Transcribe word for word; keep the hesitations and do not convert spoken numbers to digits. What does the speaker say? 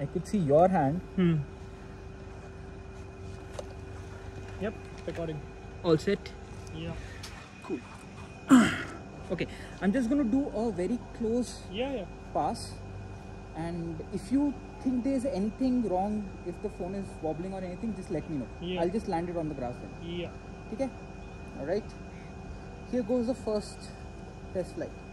I could see your hand. Hmm. Yep, recording. All set? Yeah. Cool. Okay, I'm just going to do a very close yeah, yeah. pass. And if you think there's anything wrong, if the phone is wobbling or anything, just let me know. Yeah. I'll just land it on the grass then. Yeah. Okay? Alright. Here goes the first test flight.